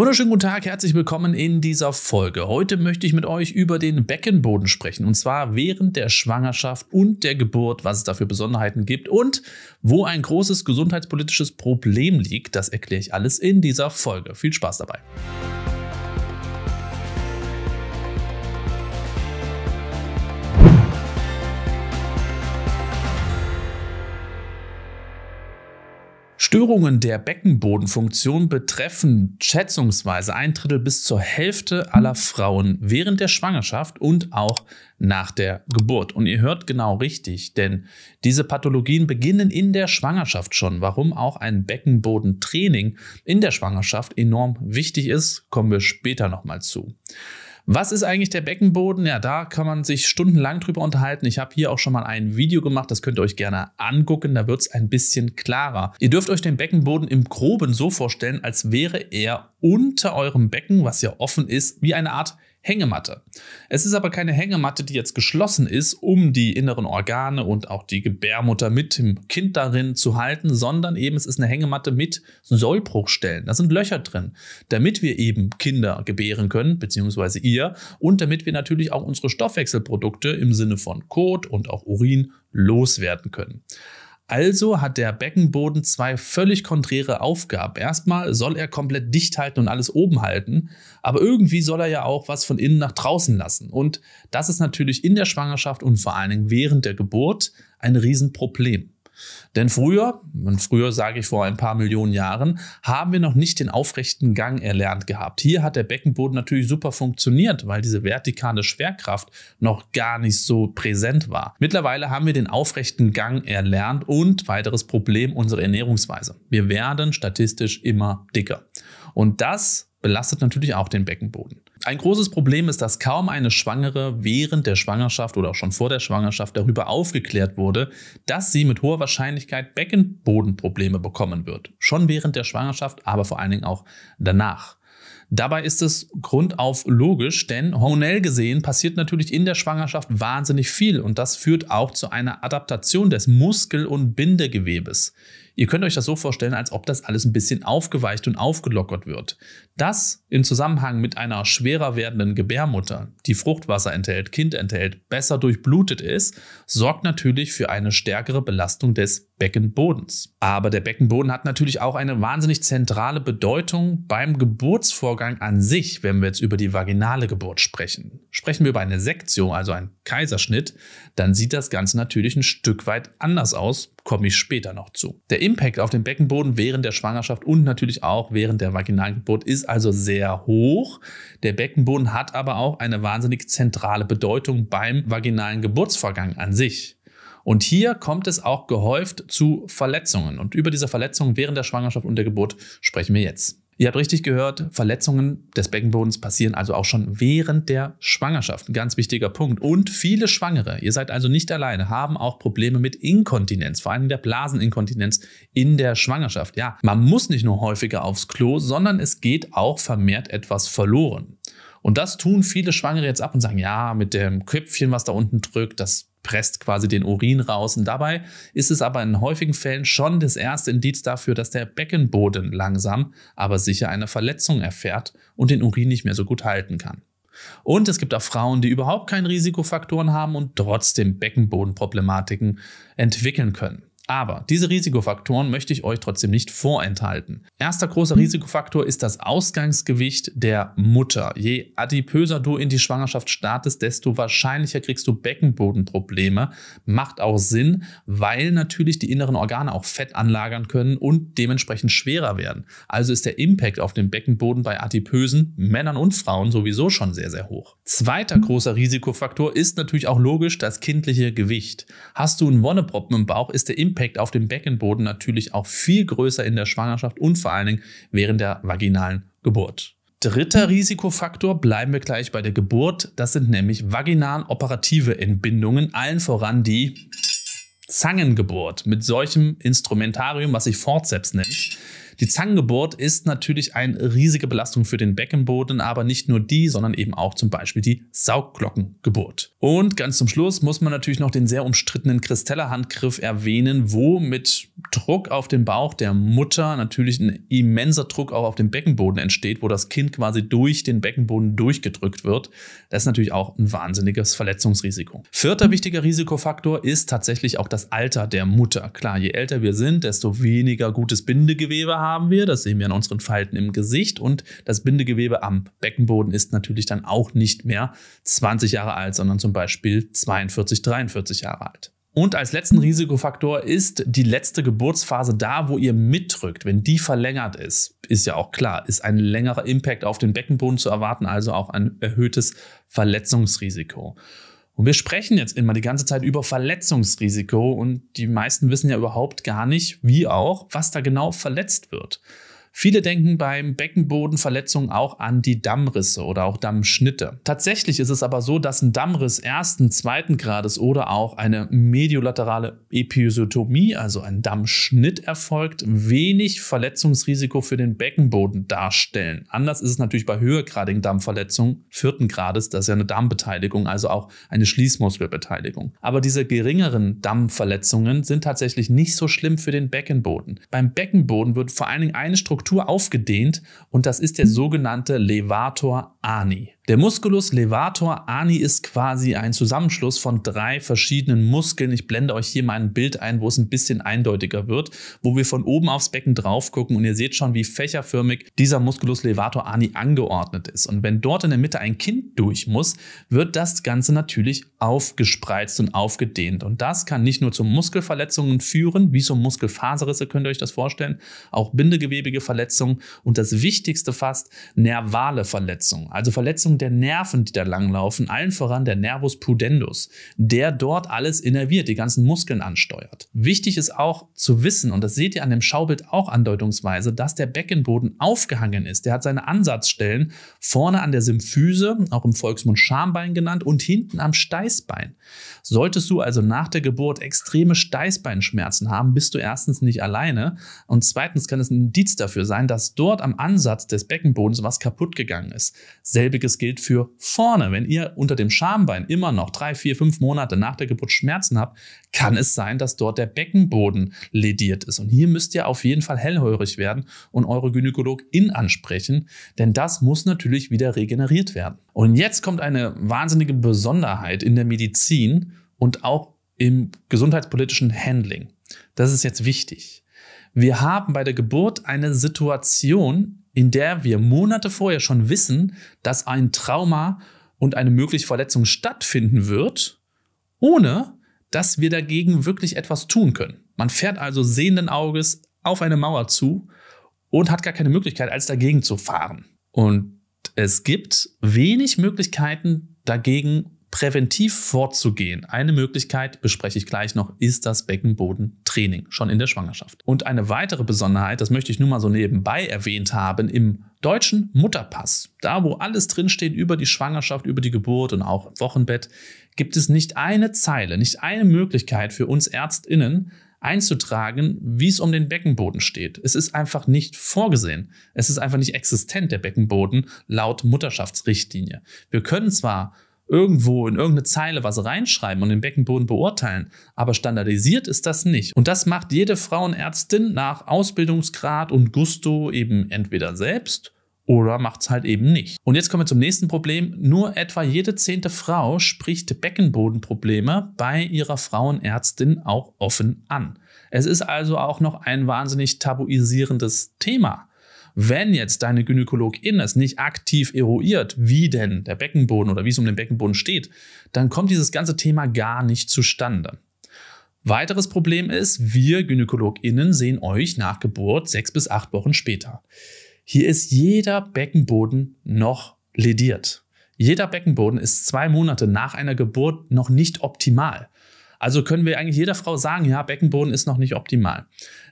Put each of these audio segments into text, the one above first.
Wunderschönen guten Tag, herzlich willkommen in dieser Folge. Heute möchte ich mit euch über den Beckenboden sprechen und zwar während der Schwangerschaft und der Geburt, was es da für Besonderheiten gibt und wo ein großes gesundheitspolitisches Problem liegt. Das erkläre ich alles in dieser Folge. Viel Spaß dabei. Störungen der Beckenbodenfunktion betreffen schätzungsweise 1/3 bis zur Hälfte aller Frauen während der Schwangerschaft und auch nach der Geburt. Und ihr hört genau richtig, denn diese Pathologien beginnen in der Schwangerschaft schon. Warum auch ein Beckenbodentraining in der Schwangerschaft enorm wichtig ist, kommen wir später nochmal zu. Was ist eigentlich der Beckenboden? Ja, da kann man sich stundenlang drüber unterhalten. Ich habe hier auch schon mal ein Video gemacht, das könnt ihr euch gerne angucken, da wird es ein bisschen klarer. Ihr dürft euch den Beckenboden im Groben so vorstellen, als wäre er unter eurem Becken, was ja offen ist, wie eine Art Hängematte. Es ist aber keine Hängematte, die jetzt geschlossen ist, um die inneren Organe und auch die Gebärmutter mit dem Kind darin zu halten, sondern eben es ist eine Hängematte mit Sollbruchstellen. Da sind Löcher drin, damit wir eben Kinder gebären können, beziehungsweise ihr, und damit wir natürlich auch unsere Stoffwechselprodukte im Sinne von Kot und auch Urin loswerden können. Also hat der Beckenboden zwei völlig konträre Aufgaben. Erstmal soll er komplett dicht halten und alles oben halten, aber irgendwie soll er ja auch was von innen nach draußen lassen. Und das ist natürlich in der Schwangerschaft und vor allen Dingen während der Geburt ein Riesenproblem. Denn früher sage ich vor ein paar Millionen Jahren, haben wir noch nicht den aufrechten Gang erlernt gehabt. Hier hat der Beckenboden natürlich super funktioniert, weil diese vertikale Schwerkraft noch gar nicht so präsent war. Mittlerweile haben wir den aufrechten Gang erlernt und weiteres Problem, unsere Ernährungsweise. Wir werden statistisch immer dicker. Und das belastet natürlich auch den Beckenboden. Ein großes Problem ist, dass kaum eine Schwangere während der Schwangerschaft oder auch schon vor der Schwangerschaft darüber aufgeklärt wurde, dass sie mit hoher Wahrscheinlichkeit Beckenbodenprobleme bekommen wird. Schon während der Schwangerschaft, aber vor allen Dingen auch danach. Dabei ist es grundauf logisch, denn hormonell gesehen passiert natürlich in der Schwangerschaft wahnsinnig viel und das führt auch zu einer Adaptation des Muskel- und Bindegewebes. Ihr könnt euch das so vorstellen, als ob das alles ein bisschen aufgeweicht und aufgelockert wird. Das im Zusammenhang mit einer schwerer werdenden Gebärmutter, die Fruchtwasser enthält, Kind enthält, besser durchblutet ist, sorgt natürlich für eine stärkere Belastung des Beckenbodens. Aber der Beckenboden hat natürlich auch eine wahnsinnig zentrale Bedeutung beim Geburtsvorgang an sich, wenn wir jetzt über die vaginale Geburt sprechen. Sprechen wir über eine Sektio, also einen Kaiserschnitt, dann sieht das Ganze natürlich ein Stück weit anders aus, komme ich später noch zu. Der Impact auf den Beckenboden während der Schwangerschaft und natürlich auch während der vaginalen Geburt ist also sehr hoch. Der Beckenboden hat aber auch eine wahnsinnig zentrale Bedeutung beim vaginalen Geburtsvorgang an sich. Und hier kommt es auch gehäuft zu Verletzungen. Und über diese Verletzungen während der Schwangerschaft und der Geburt sprechen wir jetzt. Ihr habt richtig gehört, Verletzungen des Beckenbodens passieren also auch schon während der Schwangerschaft. Ein ganz wichtiger Punkt. Und viele Schwangere, ihr seid also nicht alleine, haben auch Probleme mit Inkontinenz, vor allem der Blaseninkontinenz in der Schwangerschaft. Ja, man muss nicht nur häufiger aufs Klo, sondern es geht auch vermehrt etwas verloren. Und das tun viele Schwangere jetzt ab und sagen, ja, mit dem Köpfchen, was da unten drückt, das presst quasi den Urin raus. Und dabei ist es aber in häufigen Fällen schon das erste Indiz dafür, dass der Beckenboden langsam, aber sicher eine Verletzung erfährt und den Urin nicht mehr so gut halten kann. Und es gibt auch Frauen, die überhaupt keine Risikofaktoren haben und trotzdem Beckenbodenproblematiken entwickeln können. Aber diese Risikofaktoren möchte ich euch trotzdem nicht vorenthalten. Erster großer Risikofaktor ist das Ausgangsgewicht der Mutter. Je adipöser du in die Schwangerschaft startest, desto wahrscheinlicher kriegst du Beckenbodenprobleme. Macht auch Sinn, weil natürlich die inneren Organe auch Fett anlagern können und dementsprechend schwerer werden. Also ist der Impact auf den Beckenboden bei adipösen Männern und Frauen sowieso schon sehr, sehr hoch. Zweiter großer Risikofaktor ist natürlich auch logisch das kindliche Gewicht. Hast du einen Wonneproppen im Bauch, ist der Impact auf dem Beckenboden natürlich auch viel größer in der Schwangerschaft und vor allen Dingen während der vaginalen Geburt. Dritter Risikofaktor, bleiben wir gleich bei der Geburt, das sind nämlich vaginal operative Entbindungen, allen voran die Zangengeburt mit solchem Instrumentarium, was sich Forzeps nennt. Die Zangengeburt ist natürlich eine riesige Belastung für den Beckenboden, aber nicht nur die, sondern eben auch zum Beispiel die Saugglockengeburt. Und ganz zum Schluss muss man natürlich noch den sehr umstrittenen Kristeller-Handgriff erwähnen, wo mit Druck auf den Bauch der Mutter natürlich ein immenser Druck auch auf den Beckenboden entsteht, wo das Kind quasi durch den Beckenboden durchgedrückt wird. Das ist natürlich auch ein wahnsinniges Verletzungsrisiko. Vierter wichtiger Risikofaktor ist tatsächlich auch das Alter der Mutter. Klar, je älter wir sind, desto weniger gutes Bindegewebe haben wir. Das sehen wir an unseren Falten im Gesicht. Und das Bindegewebe am Beckenboden ist natürlich dann auch nicht mehr 20 Jahre alt, sondern zum Beispiel 42, 43 Jahre alt. Und als letzten Risikofaktor ist die letzte Geburtsphase da, wo ihr mitdrückt. Wenn die verlängert ist, ist ja auch klar, ist ein längerer Impact auf den Beckenboden zu erwarten, also auch ein erhöhtes Verletzungsrisiko. Und wir sprechen jetzt immer die ganze Zeit über Verletzungsrisiko und die meisten wissen ja überhaupt gar nicht, wie auch, was da genau verletzt wird. Viele denken beim Beckenbodenverletzungen auch an die Dammrisse oder auch Dammschnitte. Tatsächlich ist es aber so, dass ein Dammriss ersten, zweiten Grades oder auch eine mediolaterale Episiotomie, also ein Dammschnitt erfolgt, wenig Verletzungsrisiko für den Beckenboden darstellen. Anders ist es natürlich bei höhergradigen Dammverletzungen vierten Grades, das ist ja eine Dammbeteiligung, also auch eine Schließmuskelbeteiligung. Aber diese geringeren Dammverletzungen sind tatsächlich nicht so schlimm für den Beckenboden. Beim Beckenboden wird vor allen Dingen eine Struktur aufgedehnt und das ist der sogenannte Levator Ani. Der Musculus Levator Ani ist quasi ein Zusammenschluss von drei verschiedenen Muskeln. Ich blende euch hier mal ein Bild ein, wo es ein bisschen eindeutiger wird, wo wir von oben aufs Becken drauf gucken und ihr seht schon, wie fächerförmig dieser Musculus Levator Ani angeordnet ist. Und wenn dort in der Mitte ein Kind durch muss, wird das Ganze natürlich aufgespreizt und aufgedehnt. Und das kann nicht nur zu Muskelverletzungen führen, wie so Muskelfaserrisse, könnt ihr euch das vorstellen, auch bindegewebige Verletzungen und das Wichtigste fast, nervale Verletzungen, also Verletzungen der Nerven, die da langlaufen, allen voran der Nervus pudendus, der dort alles innerviert, die ganzen Muskeln ansteuert. Wichtig ist auch zu wissen, und das seht ihr an dem Schaubild auch andeutungsweise, dass der Beckenboden aufgehangen ist. Der hat seine Ansatzstellen vorne an der Symphyse, auch im Volksmund Schambein genannt, und hinten am Steißbein. Solltest du also nach der Geburt extreme Steißbeinschmerzen haben, bist du erstens nicht alleine und zweitens kann es ein Indiz dafür sein, dass dort am Ansatz des Beckenbodens was kaputt gegangen ist. Selbiges gilt für vorne. Wenn ihr unter dem Schambein immer noch 3, 4, 5 Monate nach der Geburt Schmerzen habt, kann es sein, dass dort der Beckenboden lediert ist. Und hier müsst ihr auf jeden Fall hellhörig werden und eure Gynäkologin ansprechen, denn das muss natürlich wieder regeneriert werden. Und jetzt kommt eine wahnsinnige Besonderheit in der Medizin und auch im gesundheitspolitischen Handling. Das ist jetzt wichtig. Wir haben bei der Geburt eine Situation, in der wir Monate vorher schon wissen, dass ein Trauma und eine mögliche Verletzung stattfinden wird, ohne dass wir dagegen wirklich etwas tun können. Man fährt also sehenden Auges auf eine Mauer zu und hat gar keine Möglichkeit, als dagegen zu fahren. Und es gibt wenig Möglichkeiten, dagegen präventiv vorzugehen. Eine Möglichkeit, bespreche ich gleich noch, ist das Beckenbodentraining, schon in der Schwangerschaft. Und eine weitere Besonderheit, das möchte ich nur mal so nebenbei erwähnt haben, im deutschen Mutterpass, da wo alles drinsteht über die Schwangerschaft, über die Geburt und auch Wochenbett, gibt es nicht eine Zeile, nicht eine Möglichkeit für uns ÄrztInnen, einzutragen, wie es um den Beckenboden steht. Es ist einfach nicht vorgesehen. Es ist einfach nicht existent, der Beckenboden, laut Mutterschaftsrichtlinie. Wir können zwar irgendwo in irgendeine Zeile was reinschreiben und den Beckenboden beurteilen, aber standardisiert ist das nicht. Und das macht jede Frauenärztin nach Ausbildungsgrad und Gusto eben entweder selbst oder macht es halt eben nicht. Und jetzt kommen wir zum nächsten Problem. Nur etwa jede 10. Frau spricht Beckenbodenprobleme bei ihrer Frauenärztin auch offen an. Es ist also auch noch ein wahnsinnig tabuisierendes Thema. Wenn jetzt deine Gynäkologin es nicht aktiv eruiert, wie denn der Beckenboden oder wie es um den Beckenboden steht, dann kommt dieses ganze Thema gar nicht zustande. Weiteres Problem ist, wir GynäkologInnen sehen euch nach Geburt 6 bis 8 Wochen später. Hier ist jeder Beckenboden noch lediert. Jeder Beckenboden ist 2 Monate nach einer Geburt noch nicht optimal. Also können wir eigentlich jeder Frau sagen, ja, Beckenboden ist noch nicht optimal.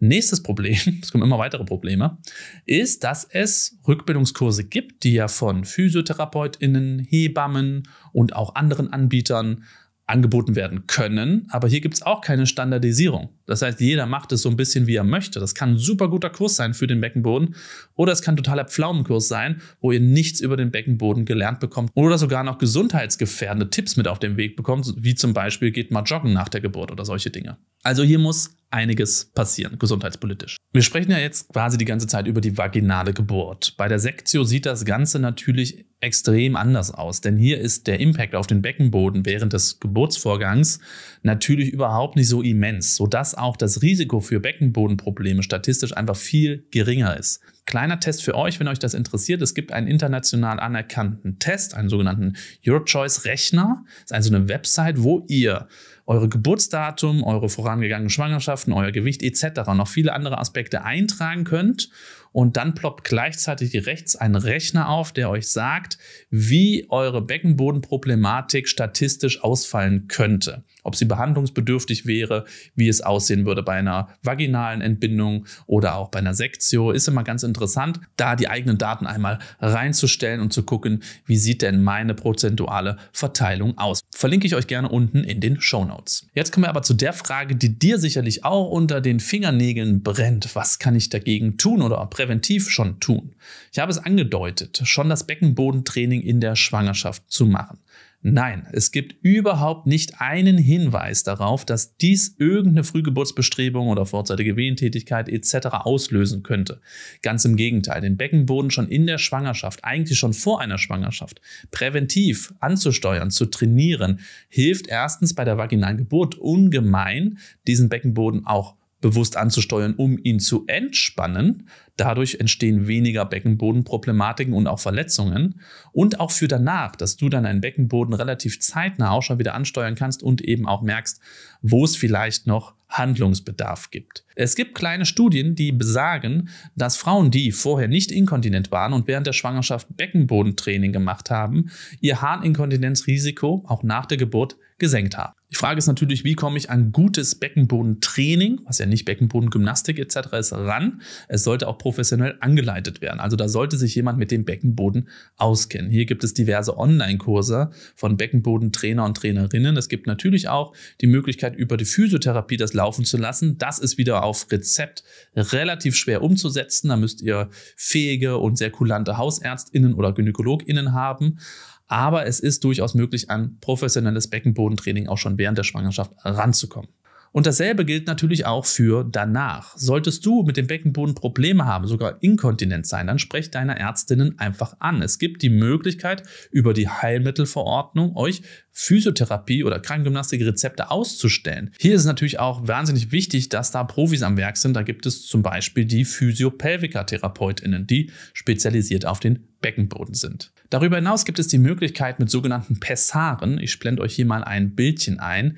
Nächstes Problem, es kommen immer weitere Probleme, ist, dass es Rückbildungskurse gibt, die ja von PhysiotherapeutInnen, Hebammen und auch anderen Anbietern angeboten werden können, aber hier gibt es auch keine Standardisierung. Das heißt, jeder macht es so ein bisschen, wie er möchte. Das kann ein super guter Kurs sein für den Beckenboden oder es kann totaler Pflaumenkurs sein, wo ihr nichts über den Beckenboden gelernt bekommt oder sogar noch gesundheitsgefährdende Tipps mit auf den Weg bekommt, wie zum Beispiel geht mal joggen nach der Geburt oder solche Dinge. Also hier muss einiges passieren, gesundheitspolitisch. Wir sprechen ja jetzt quasi die ganze Zeit über die vaginale Geburt. Bei der Sektio sieht das Ganze natürlich extrem anders aus, denn hier ist der Impact auf den Beckenboden während des Geburtsvorgangs natürlich überhaupt nicht so immens, sodass auch das Risiko für Beckenbodenprobleme statistisch einfach viel geringer ist. Kleiner Test für euch, wenn euch das interessiert. Es gibt einen international anerkannten Test, einen sogenannten UR_CHOICE-Rechner. Das ist also eine Website, wo ihr eure Geburtsdatum, eure vorangegangenen Schwangerschaften, euer Gewicht etc. noch viele andere Aspekte eintragen könnt. Und dann ploppt gleichzeitig rechts ein Rechner auf, der euch sagt, wie eure Beckenbodenproblematik statistisch ausfallen könnte. Ob sie behandlungsbedürftig wäre, wie es aussehen würde bei einer vaginalen Entbindung oder auch bei einer Sektio. Ist immer ganz interessant, da die eigenen Daten einmal reinzustellen und zu gucken, wie sieht denn meine prozentuale Verteilung aus. Verlinke ich euch gerne unten in den Shownotes. Jetzt kommen wir aber zu der Frage, die dir sicherlich auch unter den Fingernägeln brennt. Was kann ich dagegen tun oder präventiv schon tun? Ich habe es angedeutet, schon das Beckenbodentraining in der Schwangerschaft zu machen. Nein, es gibt überhaupt nicht einen Hinweis darauf, dass dies irgendeine Frühgeburtsbestrebung oder vorzeitige Wehentätigkeit etc. auslösen könnte. Ganz im Gegenteil, den Beckenboden schon in der Schwangerschaft, eigentlich schon vor einer Schwangerschaft, präventiv anzusteuern, zu trainieren, hilft erstens bei der vaginalen Geburt ungemein, diesen Beckenboden auch bewusst anzusteuern, um ihn zu entspannen. Dadurch entstehen weniger Beckenbodenproblematiken und auch Verletzungen. Und auch für danach, dass du dann deinen Beckenboden relativ zeitnah auch schon wieder ansteuern kannst und eben auch merkst, wo es vielleicht noch Handlungsbedarf gibt. Es gibt kleine Studien, die besagen, dass Frauen, die vorher nicht inkontinent waren und während der Schwangerschaft Beckenbodentraining gemacht haben, ihr Harninkontinenzrisiko auch nach der Geburt gesenkt haben. Die Frage ist natürlich, wie komme ich an gutes Beckenbodentraining, was ja nicht Beckenbodengymnastik etc. ist, ran? Es sollte auch professionell angeleitet werden. Also da sollte sich jemand mit dem Beckenboden auskennen. Hier gibt es diverse Online-Kurse von Beckenbodentrainer und Trainerinnen. Es gibt natürlich auch die Möglichkeit, über die Physiotherapie das laufen zu lassen. Das ist wieder auf Rezept relativ schwer umzusetzen. Da müsst ihr fähige und sehr kulante HausärztInnen oder GynäkologInnen haben. Aber es ist durchaus möglich, an professionelles Beckenbodentraining auch schon während der Schwangerschaft ranzukommen. Und dasselbe gilt natürlich auch für danach. Solltest du mit dem Beckenboden Probleme haben, sogar inkontinent sein, dann sprech deine Ärztinnen einfach an. Es gibt die Möglichkeit, über die Heilmittelverordnung euch Physiotherapie oder Krankengymnastikrezepte auszustellen. Hier ist es natürlich auch wahnsinnig wichtig, dass da Profis am Werk sind. Da gibt es zum Beispiel die Physiopelvika-TherapeutInnen, die spezialisiert auf den Beckenboden sind. Darüber hinaus gibt es die Möglichkeit mit sogenannten Pessaren, ich blende euch hier mal ein Bildchen ein,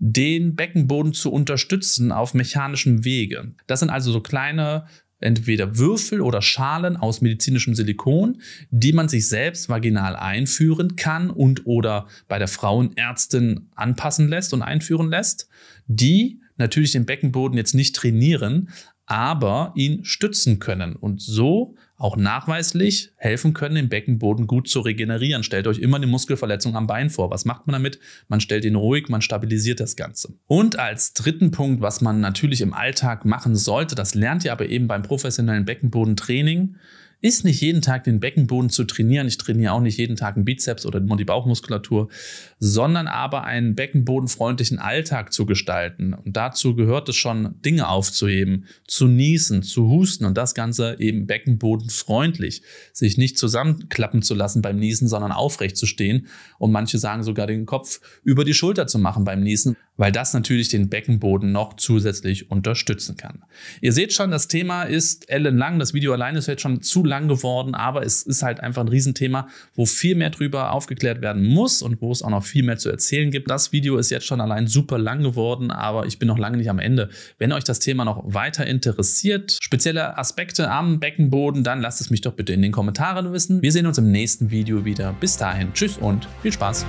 den Beckenboden zu unterstützen auf mechanischem Wege. Das sind also so kleine entweder Würfel oder Schalen aus medizinischem Silikon, die man sich selbst vaginal einführen kann und oder bei der Frauenärztin anpassen lässt und einführen lässt, die natürlich den Beckenboden jetzt nicht trainieren, aber ihn stützen können und so auch nachweislich helfen können, den Beckenboden gut zu regenerieren. Stellt euch immer eine Muskelverletzung am Bein vor. Was macht man damit? Man stellt ihn ruhig, man stabilisiert das Ganze. Und als dritten Punkt, was man natürlich im Alltag machen sollte, das lernt ihr aber eben beim professionellen Beckenbodentraining, ist nicht jeden Tag den Beckenboden zu trainieren. Ich trainiere auch nicht jeden Tag einen Bizeps oder die Bauchmuskulatur, sondern aber einen beckenbodenfreundlichen Alltag zu gestalten. Und dazu gehört es schon, Dinge aufzuheben, zu niesen, zu husten und das Ganze eben beckenbodenfreundlich. Sich nicht zusammenklappen zu lassen beim Niesen, sondern aufrecht zu stehen. Und manche sagen sogar, den Kopf über die Schulter zu machen beim Niesen, weil das natürlich den Beckenboden noch zusätzlich unterstützen kann. Ihr seht schon, das Thema ist ellenlang. Das Video alleine ist jetzt schon zu lang geworden, aber es ist halt einfach ein Riesenthema, wo viel mehr drüber aufgeklärt werden muss und wo es auch noch viel mehr zu erzählen gibt. Das Video ist jetzt schon allein super lang geworden, aber ich bin noch lange nicht am Ende. Wenn euch das Thema noch weiter interessiert, spezielle Aspekte am Beckenboden, dann lasst es mich doch bitte in den Kommentaren wissen. Wir sehen uns im nächsten Video wieder. Bis dahin, tschüss und viel Spaß!